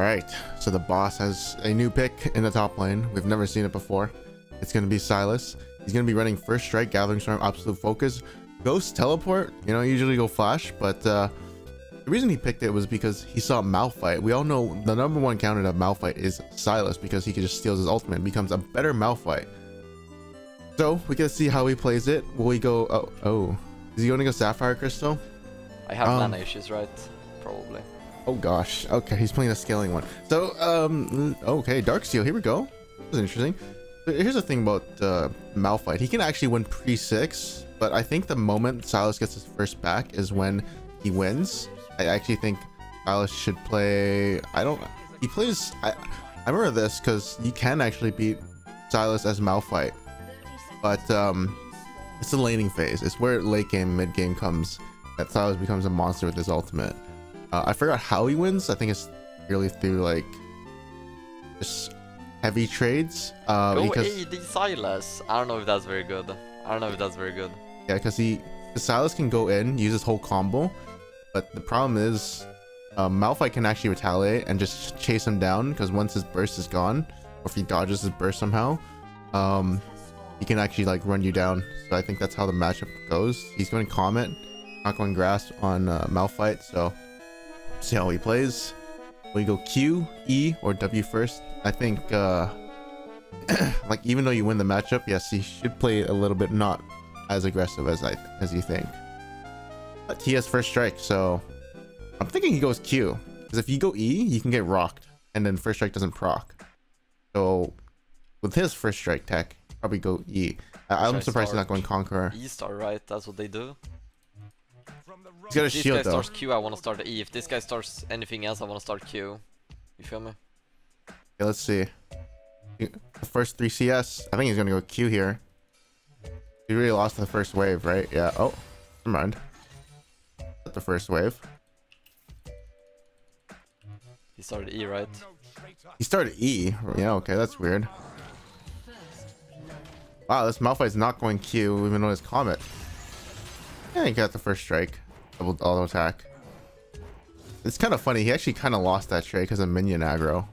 Alright, so the boss has a new pick in the top lane. We've never seen it before. It's going to be Sylas. He's going to be running First Strike, Gathering Storm, Absolute Focus, Ghost, Teleport. You know, I usually go Flash, but the reason he picked it was because he saw Malphite. We all know the number one counter of Malphite is Sylas because he just steals his ultimate and becomes a better Malphite. So, we can see how he plays it. Will we go... Oh. Is he going to go Sapphire Crystal? I have mana issues, right? Probably. Oh, gosh. Okay, he's playing a scaling one. So, okay, Dark Seal. Here we go. That was interesting. But here's the thing about Malphite. He can actually win pre-6, but I think the moment Sylas gets his first back is when he wins. I actually think Sylas should play... I remember this because you can actually beat Sylas as Malphite. But it's the laning phase. It's where late game, mid game comes that Sylas becomes a monster with his ultimate. I forgot how he wins. I think it's really through like just heavy trades. Go AD Sylas. I don't know if that's very good. Yeah, because Sylas can go in, use his whole combo, but the problem is Malphite can actually retaliate and just chase him down because once his burst is gone, or if he dodges his burst somehow, he can actually like run you down. So I think that's how the matchup goes. He's going to Comet, not going Grass on Malphite. So see how he plays. We go Q, E, or W first. I think like even though you win the matchup, yes, he should play a little bit not as aggressive as you think. But he has First Strike, so I'm thinking he goes Q because if you go E, you can get rocked, and then First Strike doesn't proc. So with his First Strike tech. Probably go E. I'm surprised he's not going Conqueror. E star, right? That's what they do. He's got a shield, though. If this guy starts Q, I want to start E. If this guy starts anything else, I want to start Q. You feel me? Okay, let's see. The first 3 CS. I think he's going to go Q here. He really lost the first wave, right? Yeah. Oh, never mind. Not the first wave. He started E, right? He started E. Yeah, okay. That's weird. Wow, this Malphite's not going Q, even though it's Comet. Yeah, he got the first strike. Double auto attack. It's kind of funny. He actually kind of lost that trade because of minion aggro.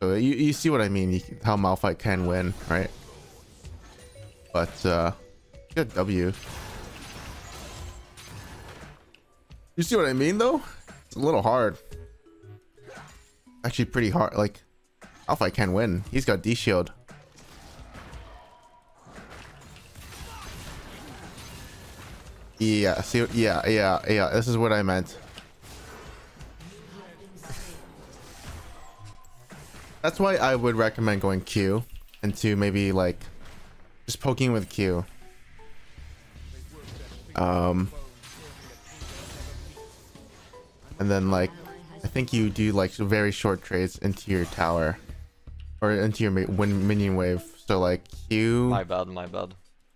So you see what I mean, how Malphite can win, right? But, good W. You see what I mean, though? It's a little hard. Actually, pretty hard. Like, Malphite can win. He's got D shield. Yeah, see, yeah, this is what I meant. That's why I would recommend going Q into maybe like just poking with Q. And then like I think you do like very short trades into your tower or into your minion wave. So like Q. My bad.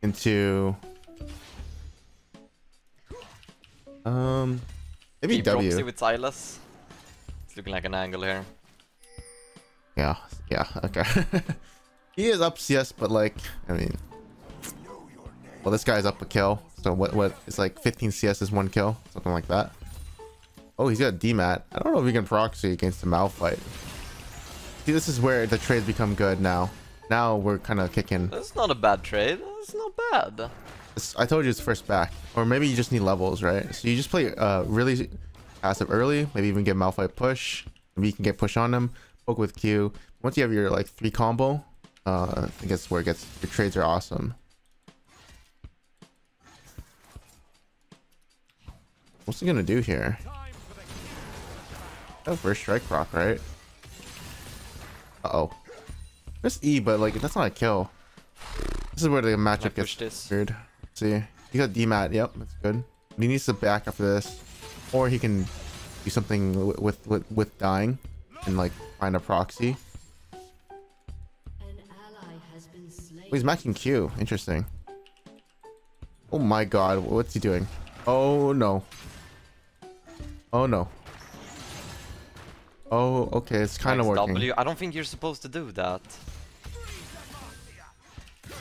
Into. Maybe W. Roxy with Sylas. It's looking like an angle here. Yeah, okay. He is up CS, but like, I mean... Well, this guy's up a kill. So what, it's like 15 CS is 1 kill. Something like that. Oh, he's got a DMAT. I don't know if he can proxy against the Malphite. See, this is where the trades become good now. Now we're kind of kicking. That's not a bad trade. That's not bad. I told you it's first back, or maybe you just need levels, right? So you just play really passive early, maybe even get Malphite push, maybe you can get push on him, poke with Q. Once you have your like 3 combo, I think that's where it gets, your trades are awesome. What's he gonna do here? Oh, first strike proc, right? Uh-oh. Press E, but like, that's not a kill. This is where the matchup gets weird. See, he got DMAT. Yep, that's good. But he needs to back after this, or he can do something with dying and like find a proxy. An ally has been slain. Oh, he's maxing Q. Interesting. Oh my God, what's he doing? Oh no. Oh no. Oh, okay, it's kind of working. I don't think you're supposed to do that.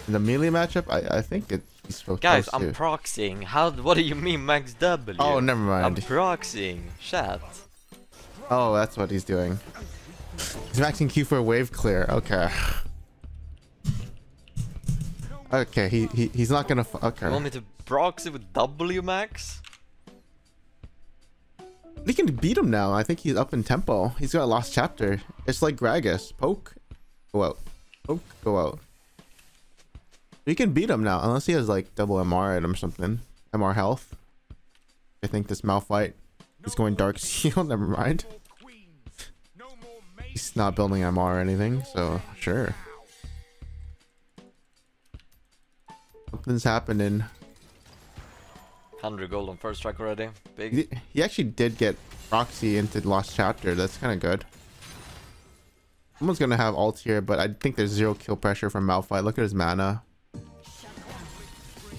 In the melee matchup, I think it's supposed to. Guys, I'm proxying. What do you mean, max W? Oh, never mind. I'm proxying. Chat. Oh, that's what he's doing. He's maxing Q for a wave clear. Okay. Okay, he's not gonna. Okay. You want me to proxy with W max? He can beat him now. I think he's up in tempo. He's got a Lost Chapter. It's like Gragas. Poke, go out. Poke, go out. We can beat him now, unless he has like double MR at him or something. MR health. I think this Malphite is going Dark Seal. Never mind. He's not building MR or anything, so sure. Something's happening. 100 gold on first strike already. Big. He actually did get Roxy into Lost Chapter. That's kind of good. Someone's gonna have ult here, but I think there's zero kill pressure from Malphite. Look at his mana.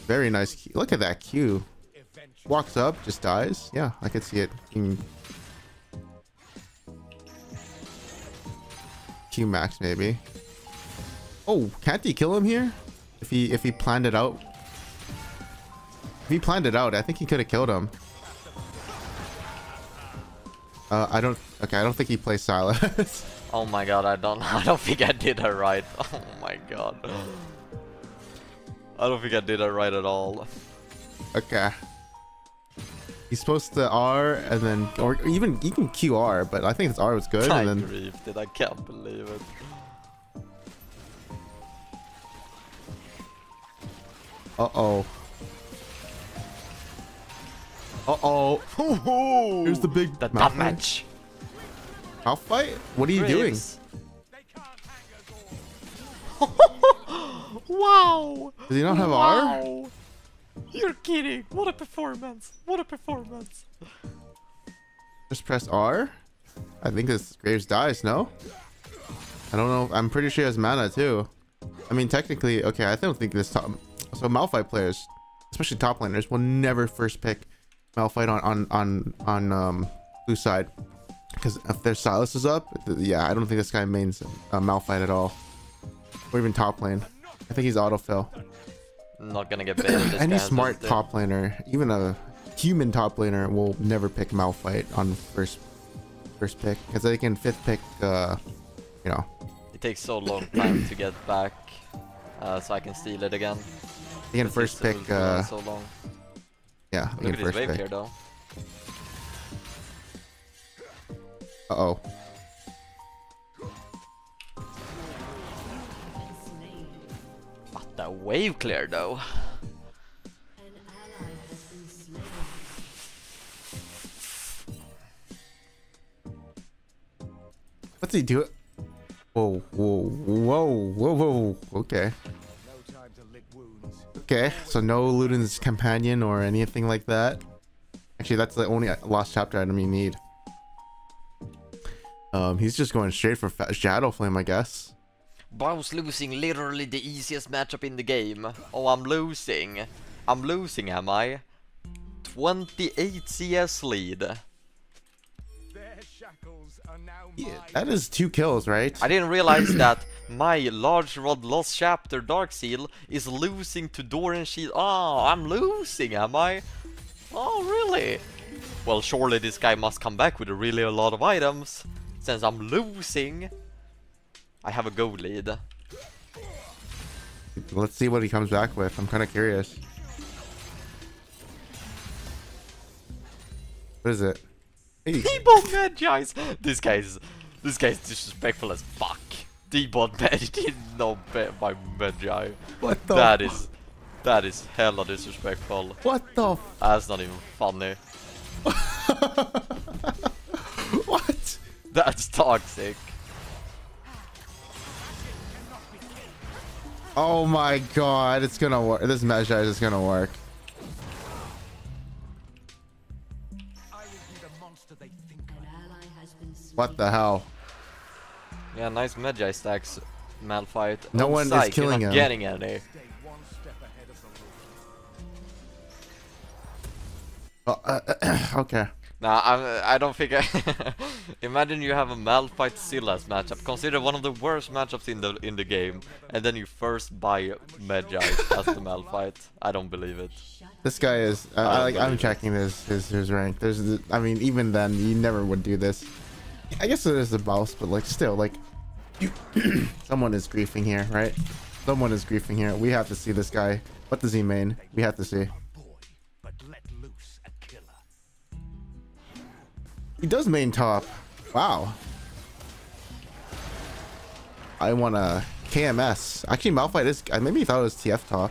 Very nice. Q. Look at that Q. Walks up, just dies. Yeah, I could see it. Q max maybe. Oh, can't he kill him here? If he planned it out. If he planned it out, I think he could have killed him. I don't. Okay, I don't think he plays Sylas. Oh my god, I don't think I did that right. Oh my god. I don't think I did that right at all. Okay. He's supposed to R and then, or even you can QR, but I think his R was good. I and then griefed it. I can't believe it. Uh oh. Uh-oh. Here's the big match. Malphite? What are you doing? Wow. Does he not have R? You're kidding. What a performance. What a performance. Just press R? I think this Graves dies, no? I don't know. I'm pretty sure he has mana too. I mean, technically, okay, I don't think this top... So Malphite players, especially top laners, will never first pick Malphite on blue side, because if their Sylas is up, yeah, I don't think this guy mains Malphite at all, or even top lane. I think he's autofill. Not gonna get banned. Any smart top laner, even a human top laner, will never pick Malphite on first pick, because they can fifth pick. You know, it takes so long time to get back, so I can steal it again. They can first pick. So long. Yeah, look at his wave here though. Uh-oh. But the wave clear though. What's he do? Whoa, whoa, whoa, whoa, whoa. Okay. Okay, so no Luden's Companion or anything like that. Actually, that's the only Lost Chapter item you need. He's just going straight for Shadow Flame, I guess. Bow's losing literally the easiest matchup in the game. Oh, I'm losing. I'm losing, am I? 28 CS lead. Yeah, that is 2 kills, right? I didn't realize that my large rod Lost Chapter Dark Seal is losing to Doran Shield. Oh, I'm losing, am I? Oh, really? Well, surely this guy must come back with really a lot of items, since I'm losing. I have a gold lead. Let's see what he comes back with. I'm kind of curious. What is it? Debot Mejai's! This guy's disrespectful as fuck. Debot Mejai's, no bet by Mejai. What the? That is hella disrespectful. What the? That's not even funny. What? That's toxic. Oh my god! It's gonna work. This Mejai's is gonna work. What the hell? Yeah, nice Mejai stacks, Malphite. No one is killing him. Getting any. Okay. Nah, I don't think I... Imagine you have a Malphite Sylas matchup. Consider one of the worst matchups in the game, and then you first buy Mejai as the Malphite. I don't believe it. This guy is. I'm checking his rank. I mean, even then, you never would do this. I guess it is a boss, but like still, like someone is griefing here, right? Someone is griefing here. We have to see this guy. What does he mean? We have to see. He does main top. Wow. I want a KMS. Actually, Malphite is. I maybe thought it was TF top.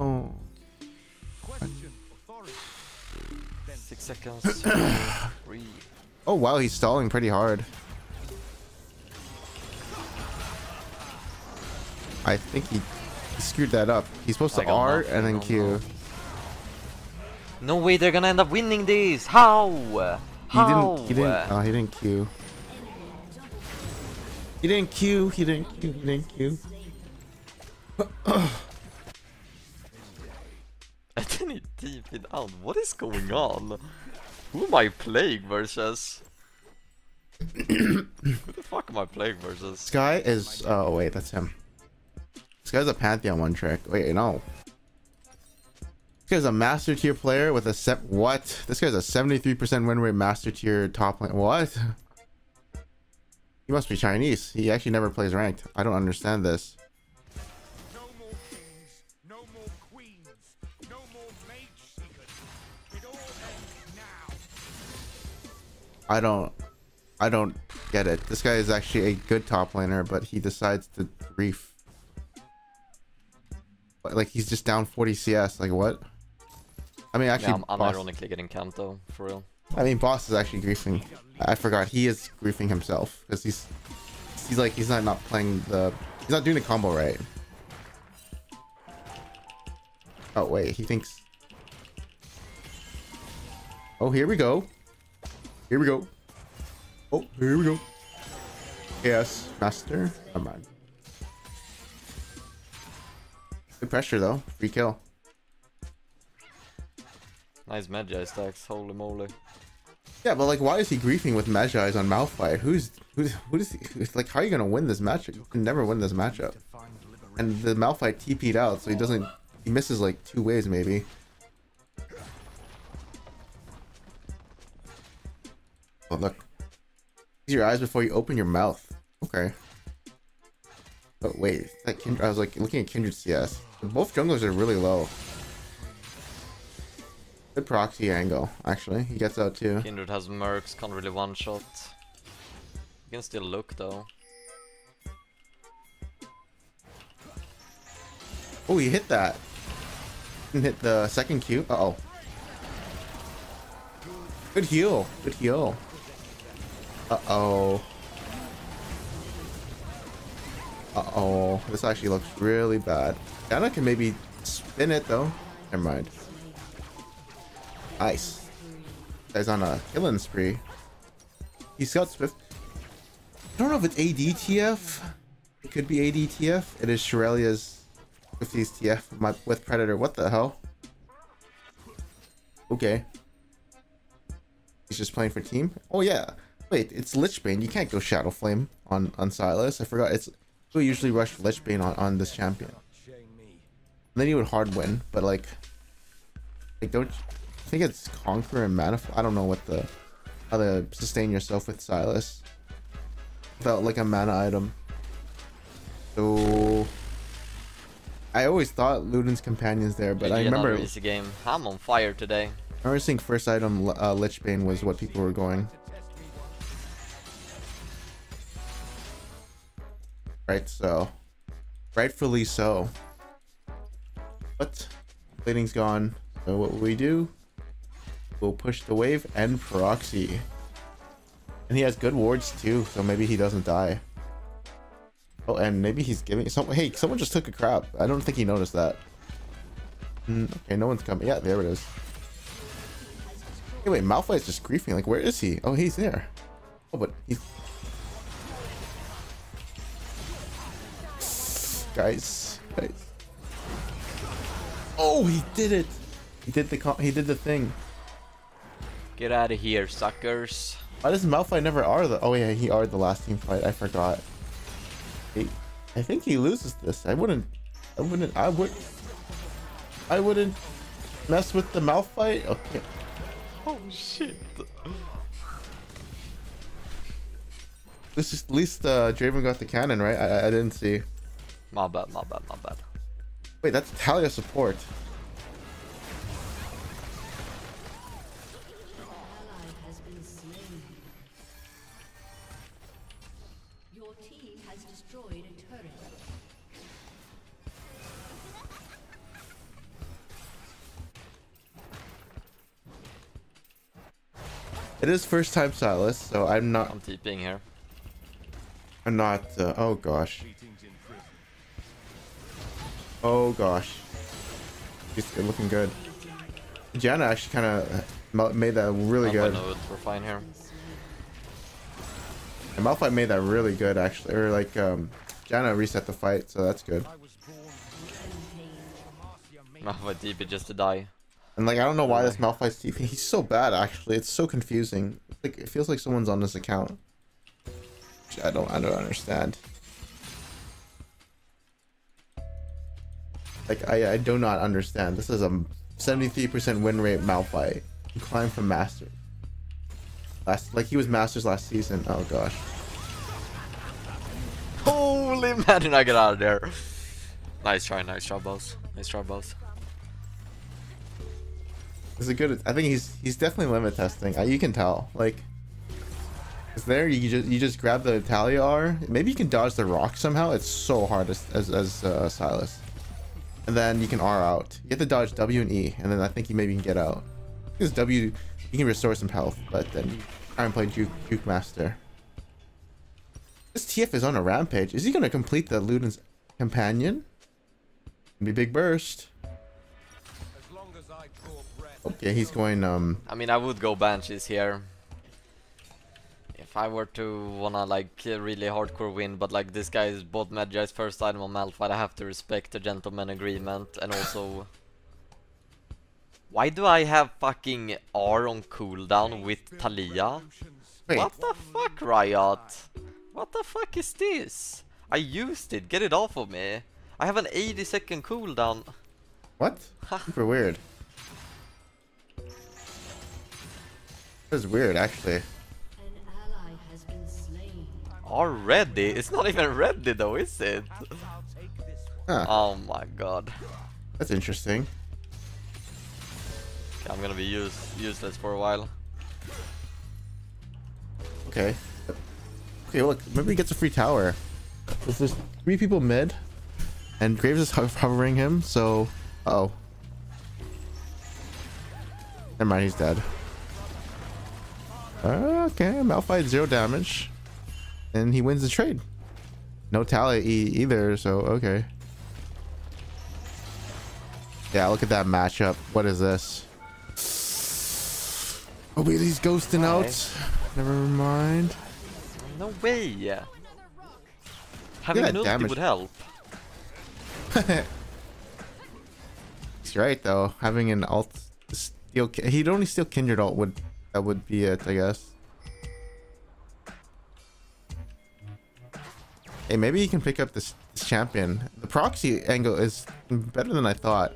Oh. Question authority. 6 seconds. Oh wow, he's stalling pretty hard. I think he screwed that up. He's supposed to R and then Q. No way, they're gonna end up winning these. How? How? He didn't. Oh, he didn't Q. He didn't Q. I didn't deep it out. What is going on? Who am I playing versus? Who the fuck am I playing versus? This guy is. Oh wait, that's him. This guy's a Pantheon one trick. Wait, no. This guy's a master tier player with a set. What? This guy's a 73% win rate master tier top lane. What? He must be Chinese. He actually never plays ranked. I don't understand this. No more kings, no more queens, no more mage secrets. It all ends now. I don't get it. This guy is actually a good top laner, but he decides to grief. Like he's just down 40 CS. Like what? I mean, actually, yeah, I'm ironically getting camped though, for real. I mean, boss is actually griefing. I forgot he is griefing himself because he's like he's not playing the he's not doing the combo right. Oh wait, he thinks. Oh here we go, here we go. Oh here we go. Yes, master. Come on. Good pressure though. Free kill. Nice Mejai's stacks. Holy moly. Yeah, but like, why is he griefing with Mejai's on Malphite? Who's like, how are you gonna win this matchup? You can never win this matchup. And the Malphite TP'd out, so he doesn't. He misses like 2 ways maybe. Oh look, use your eyes before you open your mouth. Okay. Oh wait, that Kindred. I was like looking at Kindred CS. Both junglers are really low. Good proxy angle, actually. He gets out too. Kindred has Mercs, can't really one shot. You can still look though. Oh, he hit that. He hit the second Q. Uh oh. Good heal. Good heal. Uh oh. Uh oh. This actually looks really bad. Janna can maybe spin it though. Never mind. Nice. Guy's on a killing spree. He's got Swift. I don't know if it's ADTF. It could be ADTF. It is Shirelia's 50's TF with Predator. What the hell? Okay. He's just playing for team. Oh yeah. Wait, it's Lichbane. You can't go Shadow Flame on Sylas. I forgot. It's we usually rush Lichbane on this champion. And then you would hard win, but like don't. I think it's Conqueror and Manifold. I don't know what the how to sustain yourself with Sylas without like a mana item. So I always thought Luden's Companions there, but I remember it's a game. I'm on fire today. I remember seeing first item Lichbane was what people were going. Right, so rightfully so. But plating's gone. So what will we do? We'll push the wave and proxy. And he has good wards too, so maybe he doesn't die. Oh, and maybe he's giving someone. Hey, someone just took a crap. I don't think he noticed that. Okay, no one's coming. Yeah, there it is. Hey, wait, Malphite's just griefing. Like, where is he? Oh, he's there. Oh, but he's. Guys. Oh, he did it. He did the thing. Get out of here, suckers. Why does Malphite never R though? Oh yeah, he R'd the last team fight. I forgot. I think he loses this. I wouldn't mess with the Malphite. Okay. Oh shit. This is at least Draven got the cannon, right? I didn't see. My bad. Wait, that's Taliyah support. It is first time Sylas, so I'm not. I'm TPing here. I'm not. Oh gosh. Oh gosh. She's looking good. Janna actually kind of made that really good. We're fine here. And Malphite made that really good actually, or like Janna reset the fight, so that's good. Malphite TP just to die. And like I don't know why this Malphite's TP. He's so bad actually. It's so confusing. Like it feels like someone's on this account. I don't understand. Like I do not understand. This is a 73% win rate Malphite. He climbed from Masters. He was Masters last season. Oh gosh. Holy man, did I get out of there? Nice try, boss. Nice try, boss. It's a good. I think he's definitely limit testing. You can tell. Like, it's there. You just grab the Taliyah R. Maybe you can dodge the rock somehow. It's so hard as Sylas. And then you can R out. You have to dodge W and E, and then I think you maybe can get out. Because W, you can restore some health, but then you try and play Juke Master. This TF is on a rampage. Is he gonna complete the Luden's Companion? Be big burst. Okay, he's going, I mean, I would go Banshees here. If I were to wanna, like, really hardcore win, but, like, this guy is both Mejai's first item on Malphite. I have to respect the gentleman agreement, and also... Why do I have fucking R on cooldown with Taliyah? Wait. What the fuck, Riot? What the fuck is this? I used it, get it off of me. I have an 80-second cooldown. What? Super weird. This is weird, actually. An ally has been slain. Already? It's not even ready, though, is it? Huh. Oh my god. That's interesting. Okay, I'm gonna be useless for a while. Okay. Okay, look, maybe he gets a free tower. There's 3 people mid, and Graves is hovering him, so... Uh-oh. Never mind, he's dead. Okay, Malphite 0 damage, and he wins the trade. No Taliyah either, so okay. Yeah, look at that matchup. What is this? Oh wait, he's ghosting out. Never mind. No way. Yeah. Having an ulti would help. He's right though. Having an ult steal, he'd only steal Kindred ult would. That would be it, I guess. Hey, maybe you can pick up this champion. The proxy angle is better than I thought.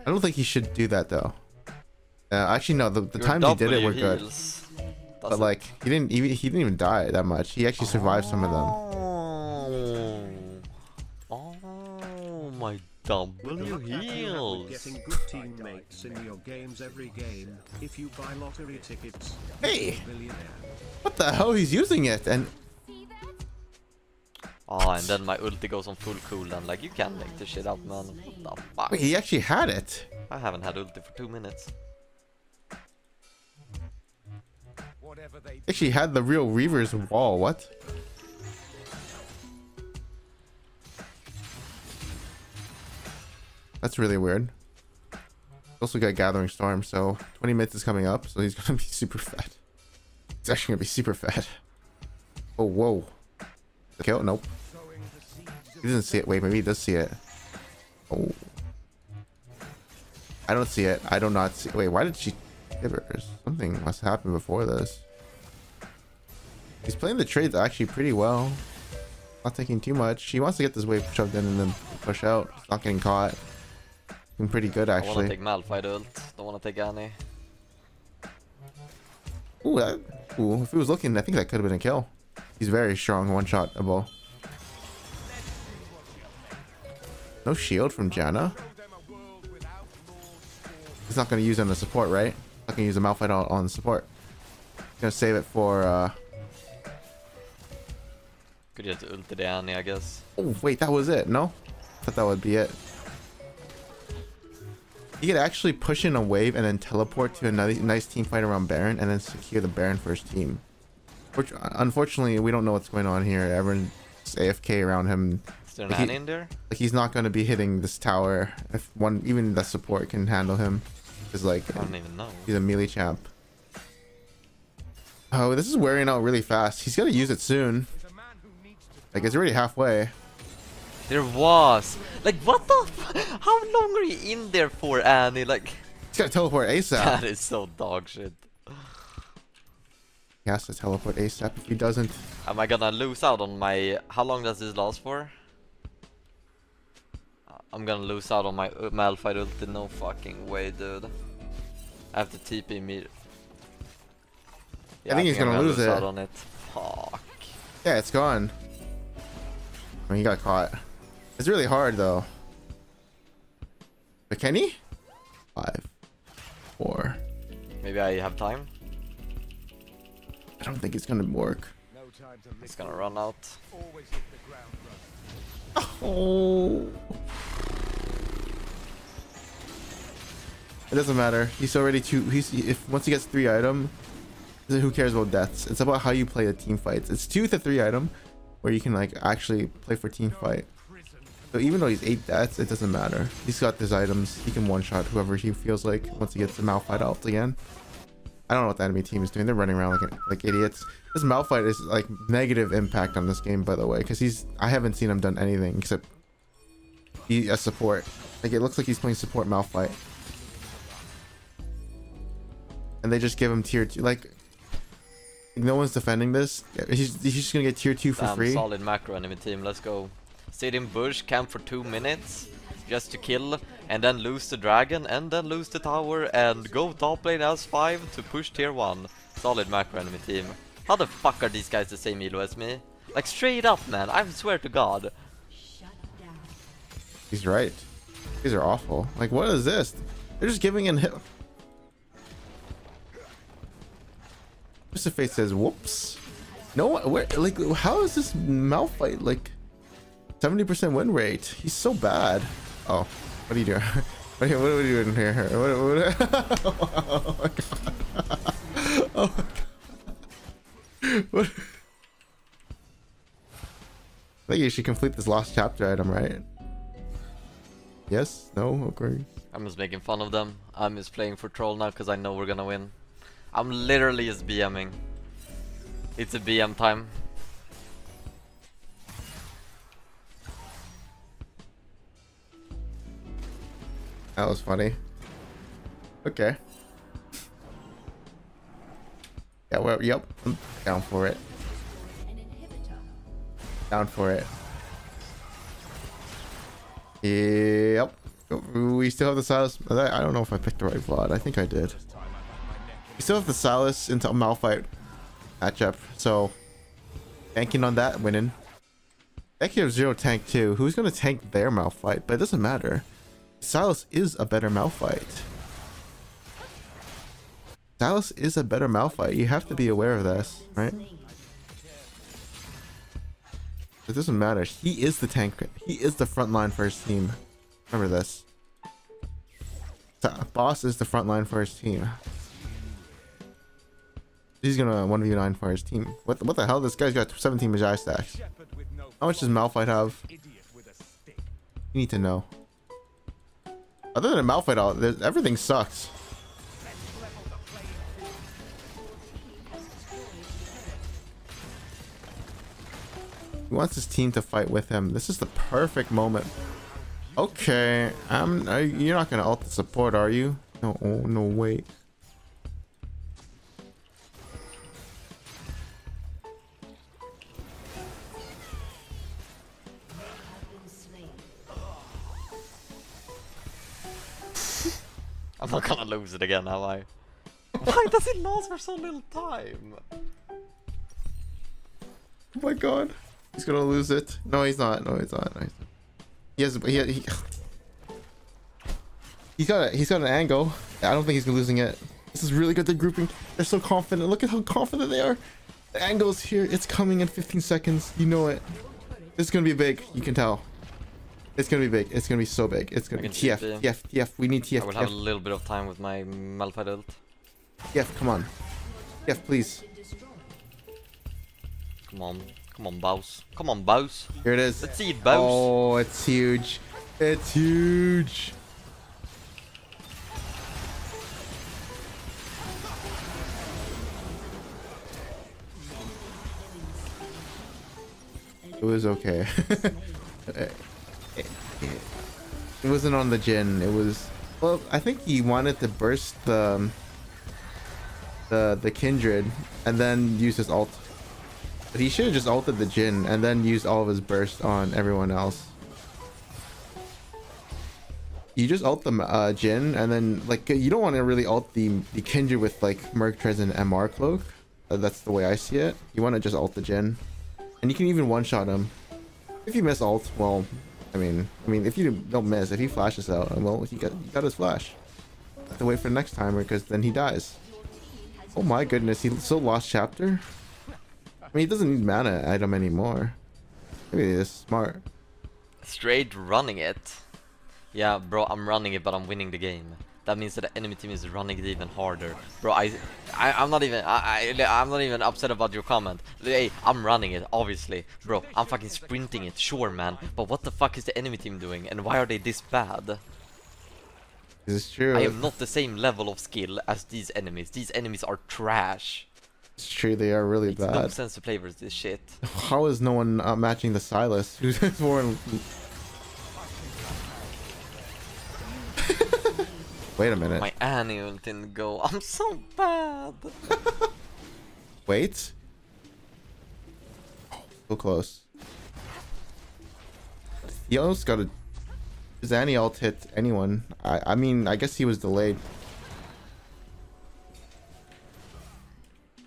I don't think he should do that though. Actually, no. The times he did it were good. But like, he didn't even die that much. He actually survived some of them. Oh my. W heals. Getting good teammates in your games every game. If you buy lottery tickets, hey, what the hell? He's using it, and oh, and then my ulti goes on full cooldown. Like you can't make this shit up, man. What the fuck? Wait, he actually had it. I haven't had ulti for 2 minutes. They actually had the real Reaver's wall. What? That's really weird. Also got Gathering Storm, so 20 minutes is coming up, so he's gonna be super fat. It's actually gonna be super fat. Oh whoa. Kill? Nope. He doesn't see it. Wait, maybe he does see it. Oh. I don't see it. I do not see. Wait, why did she? Tibbers? Something must have happened before this. He's playing the trades actually pretty well. Not taking too much. He wants to get this wave shoved in and then push out. He's not getting caught. Pretty good actually. I want to take Malphite ult. Don't want to take Annie. Ooh, that, ooh, if he was looking, I think that could have been a kill. He's very strong, one-shot a ball. No shield from Janna. He's not going to use it on the support, right? Not going to use a Malphite on the support. He's going to save it for... Could just ult it down there, I guess. Oh, wait, that was it, no? I thought that would be it. He could actually push in a wave and then teleport to another nice team fight around Baron and then secure the Baron for his team. Which, unfortunately, we don't know what's going on here. Everyone's AFK around him. Is there an in there? Like, he's not going to be hitting this tower if one, even the support can handle him. Because, like, I don't even know. He's a melee champ. Oh, this is wearing out really fast. He's going to use it soon. Like, it's already halfway. There was. Like, what the f— how long are you in there for, Annie? Like, he's got to teleport ASAP. That is so dog shit. He has to teleport ASAP. If he doesn't, am I gonna lose out on my— how long does this last for? I'm gonna lose out on my Malphite ulti. No fucking way, dude. I have to TP me. Yeah, I think he's gonna lose it. Out on it. Fuck. Yeah, it's gone. I mean, he got caught. It's really hard, though. But can he? 5, 4. Maybe I have time. I don't think it's gonna work. It's gonna run out. Oh! It doesn't matter. He's already two. If once he gets 3 item, then who cares about deaths? It's about how you play the team fights. It's 2 to 3 item, where you can like actually play for team fight. So even though he's 8 deaths, it doesn't matter. He's got his items. He can one-shot whoever he feels like once he gets the Malphite out again. I don't know what the enemy team is doing. They're running around like idiots. This Malphite is like negative impact on this game, by the way, because he's— I haven't seen him done anything except be a support. Like, it looks like he's playing support Malphite, and they just give him tier 2. Like, no one's defending this. He's just gonna get tier 2 for free. Solid macro enemy team. Let's go. Sit in bush, camp for 2 minutes. Just to kill, and then lose the dragon, and then lose the tower, and go top lane as 5 to push tier 1. Solid macro enemy team. How the fuck are these guys the same elo as me? Like, straight up, man. I swear to God. He's right. These are awful. Like, what is this? They're just giving in hit. Mr. Face says, whoops. No, where, like, how is this Malphite, like, 70% win rate? He's so bad. Oh, what are you doing? What are we doing here? What oh my god. Oh my god. What? I think you should complete this lost chapter item, right? Yes? No? Okay. I'm just making fun of them. I'm just playing for troll now because I know we're gonna win. I'm literally just BMing. It's a BM time. That was funny. Okay. Yeah, well, yep. I'm down for it. Down for it. Yep. We still have the Sylas. I don't know if I picked the right VOD. I think I did. We still have the Sylas into Malphite matchup. So, tanking on that, winning. They actually have 0 tank too. Who's going to tank their Malphite? But it doesn't matter. Sylas is a better Malphite. Sylas is a better Malphite. You have to be aware of this, right? It doesn't matter. He is the tank. He is the front line for his team. Remember this. Boss is the front line for his team. He's gonna 1v9 for his team. What the hell? This guy's got 17 Mejai stacks. How much does Malphite have? You need to know. Other than a Malphite out, everything sucks. He wants his team to fight with him. This is the perfect moment. Okay, you're not gonna ult the support, are you? No, oh, no, wait. I'm not gonna lose it again, am I? Why does it last for so little time? Oh my god. He's gonna lose it. No, he's not. No, he's not. No, he's not. He has, he's got an angle. I don't think he's losing it. This is really good. They're grouping. They're so confident. Look at how confident they are. The angle's here. It's coming in 15 seconds. You know it. This is gonna be big. You can tell. It's gonna be big. It's gonna be so big. It's gonna be TF. TF. TF. We need TF. I will have a little bit of time with my Malphite ult. TF, come on. TF, please. Come on. Come on, Bows. Come on, Bows. Here it is. Let's see it, Bows. Oh, it's huge. It's huge. It was okay. It wasn't on the Jhin. It was... Well, I think he wanted to burst the Kindred and then use his ult. But he should have just ulted the Jhin and then used all of his burst on everyone else. You just ult the Jhin and then, like, you don't want to really ult the Kindred with, like, Merc Treads and MR Cloak. That's the way I see it. You want to just ult the Jhin. And you can even one-shot him. If you miss ult, well, I mean, if you don't miss, if he flashes out, well, he got his flash. Have to wait for the next timer because then he dies. Oh my goodness, he so lost chapter. I mean, he doesn't need mana item anymore. Maybe he is smart. Straight running it. Yeah, bro, I'm running it, but I'm winning the game. That means that the enemy team is running it even harder. Bro, I'm not even upset about your comment. Hey, I'm running it, obviously. Bro, I'm fucking sprinting it, sure, man. But what the fuck is the enemy team doing? And why are they this bad? This is true. I am not the same level of skill as these enemies. These enemies are trash. It's true, they are really bad. It makes no sense to play versus this shit. How is no one matching the Sylas? Who's more? Wait a minute. My Annie ult didn't go. I'm so bad. Wait. Oh, so close. He almost got a... His Annie ult hit anyone. I mean, I guess he was delayed.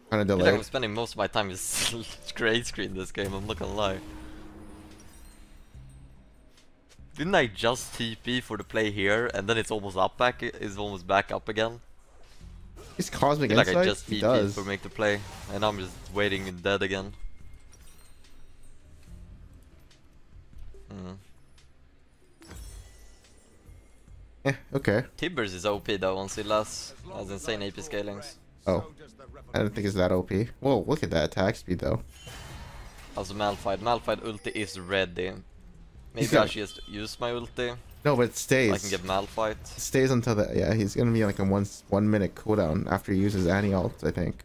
Kind of delayed. I'm spending most of my time is gray screen this game, I'm not gonna lie. Didn't I just TP for the play here and then it's almost up back, it's almost back up again? It's cosmic insight. Like I just TP for make the play and I'm just waiting and dead again. Mm. Yeah, okay. Tibbers is OP though on Sylas. Has insane AP scalings. Oh, I don't think it's that OP. Whoa, look at that attack speed though. Also Malphite. Malphite ulti is ready. Maybe I should just use my ulti. No, but it stays. I can get Malphite. It stays until the... Yeah, he's gonna be like a one minute cooldown after he uses Annie ult, I think.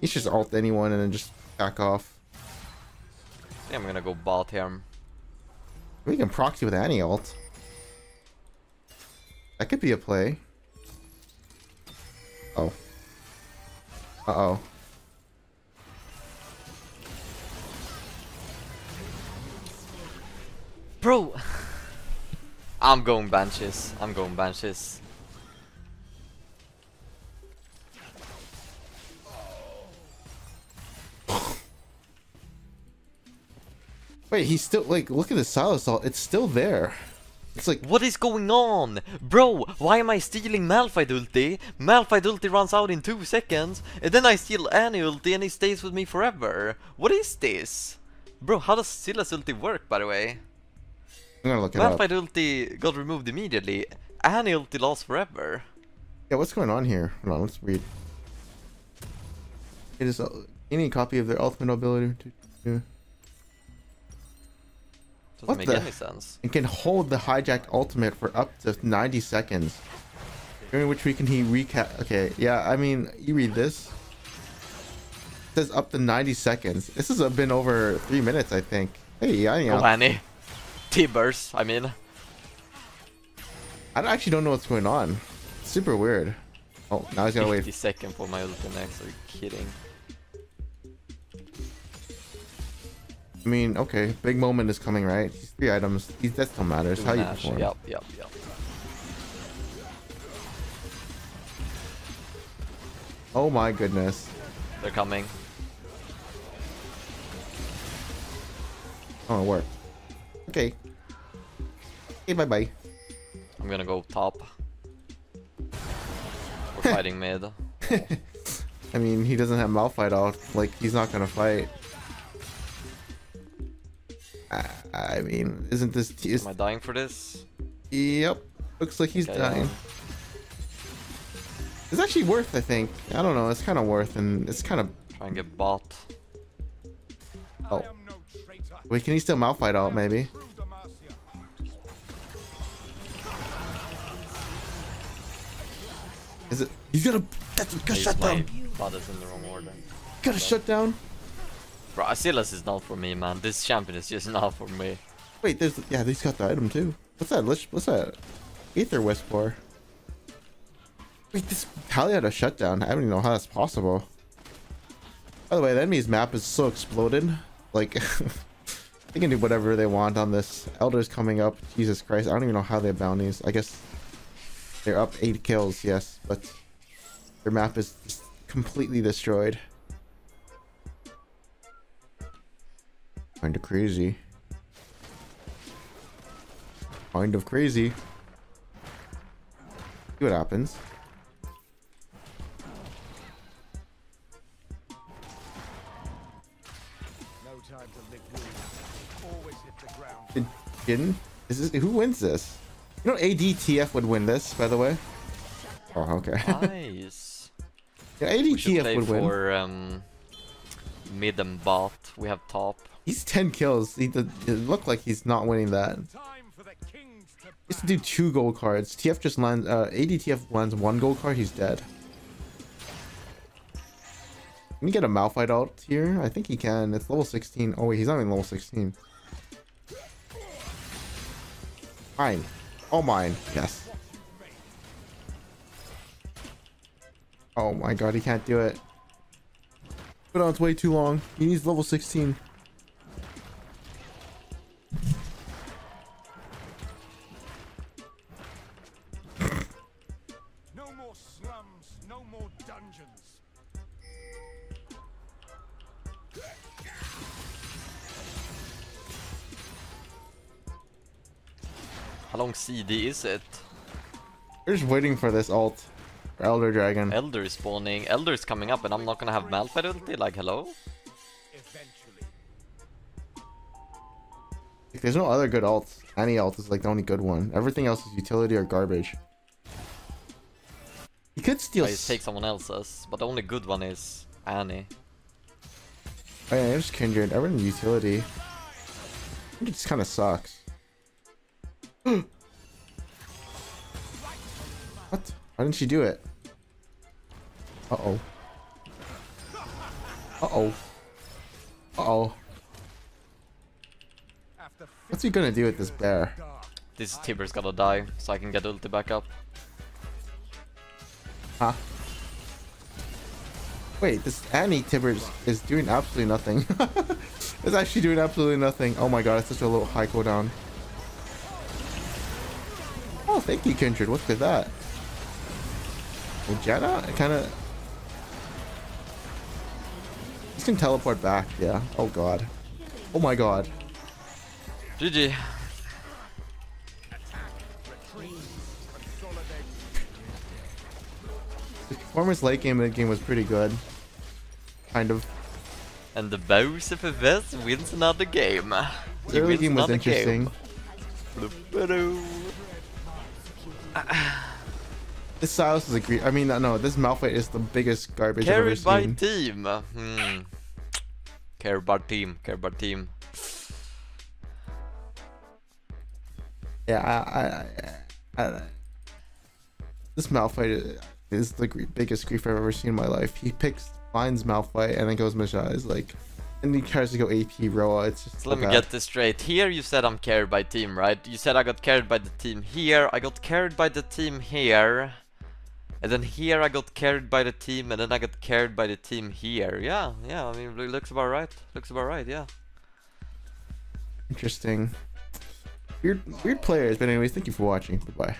He should just ult anyone and then just back off. I think I'm gonna go bot him. We can proxy with Annie ult. That could be a play. Oh. Uh-oh. Bro! I'm going Banshees. I'm going Banshees. Wait, he's still, like, look at the Sylas ult. It's still there. It's like, what is going on? Bro, why am I stealing Malphite ulti? Malphite ulti runs out in 2 seconds, and then I steal Annie ulti and it stays with me forever. What is this? Bro, how does Sylas ulti work, by the way? I'm gonna look it up. Malphite ulti got removed immediately. Annie ulti lost forever. Yeah, what's going on here? Hold on, let's read. It is any copy of their ultimate ability to do. Doesn't make any sense. It can hold the hijack ultimate for up to 90 seconds. During which we can he recap. Okay, yeah, I mean, you read this. It says up to 90 seconds. This has been over 3 minutes, I think. Hey, I know. Oh, Annie. Tibbers, I mean. I actually don't know what's going on. It's super weird. Oh, now he's gonna wait. 50 seconds for my ultimate next. Are you kidding? I mean, okay, big moment is coming, right? These 3 items, that still matters. How you perform. Yep, yep, yep. Oh my goodness. They're coming. Oh, it worked. Okay. Okay, bye-bye. I'm gonna go top. We're fighting mid. I mean, he doesn't have Malphite off. Like, he's not gonna fight. I mean, isn't this... Am I dying for this? Yep. Looks like he's dying. It's actually worth, I think. I don't know. It's kind of worth, and it's kind of... Try and get bot. Oh. Wait, can he still Malphite out, maybe? Is it... He's got a... That's a shut down. Bot is in the wrong order. Got a shut down. Bro, Sylas is not for me, man. This champion is just not for me. Wait, there's... Yeah, he's got the item, too. What's that? What's that? Aether Whisper. Wait, this Taliyah had a shutdown. I don't even know how that's possible. By the way, the enemy's map is so exploded. Like, they can do whatever they want on this. Elder's coming up. Jesus Christ. I don't even know how they have bounties. I guess they're up 8 kills, yes. But their map is just completely destroyed. Kind of crazy. Kind of crazy. See what happens. No time to lick wounds. Always hit the ground. Did Jhin? Is this who wins this? You know ADTF would win this, by the way. Oh, okay. Nice. Yeah, ADTF would win. For mid and bot. We have top. He's 10 kills. He looked like he's not winning that. He has to do 2 gold cards. TF just lands. ADTF lands 1 gold card. He's dead. Can he get a Malphite out here? I think he can. It's level 16. Oh wait, he's not even level 16. Mine. Oh mine. Yes. Oh my god, he can't do it. Put on, it's way too long. He needs level 16. How long CD is it? We're just waiting for this ult. Or Elder Dragon. Elder is spawning. Elder is coming up and I'm not gonna have Malphite ulti? Like, hello? Like, there's no other good ults. Annie ult is like the only good one. Everything else is utility or garbage. You could steal... take someone else's, but the only good one is Annie. Oh yeah, there's Kindred. Everything utility. It just kinda sucks. What? Why didn't she do it? Uh-oh. Uh-oh. Uh-oh. What's he gonna do with this bear? This Tibbers gotta die, so I can get ulti back up. Huh? Wait, this Annie Tibbers is doing absolutely nothing. It's actually doing absolutely nothing. Oh my god, it's such a little high cooldown. Oh, thank you, Kindred. Look at that. Oh, Janna? It kind of... This can teleport back, yeah. Oh, god. Oh, my god. GG. The performance late game and mid game was pretty good. Kind of. And the Bowser Perverse wins another game. The early game was interesting. This Sylas is a great. I mean, no, this Malphite is the biggest garbage I've ever seen. Care by team. Care by team. Care by team. Yeah, I this Malphite is the biggest grief I've ever seen in my life. He finds Malphite, and then goes Mejai's, like, and he tries to go AP Roa. It's just so let me get this straight. Here you said I'm carried by team, right? You said I got carried by the team here. I got carried by the team here. And then here I got carried by the team. And then I got carried by the team here. Yeah, yeah. I mean, it looks about right. Looks about right, yeah. Interesting. Weird players. But anyways, thank you for watching. Goodbye.